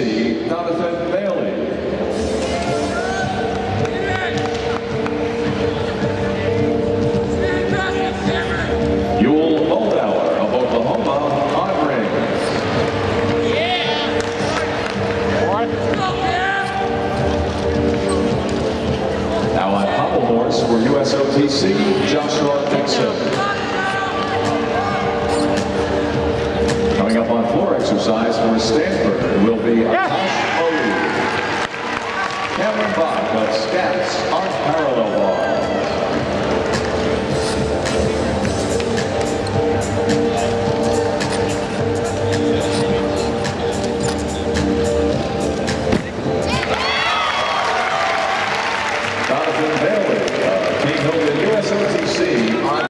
USOTC, Donothan Bailey. Yule Moldauer of Oklahoma on rings. Yeah. Now on pommel horse for USOTC, Joshua Dixon. Coming up on floor exercise for Stanford will be Akash Oli. Cameron Bach of Stats on parallel.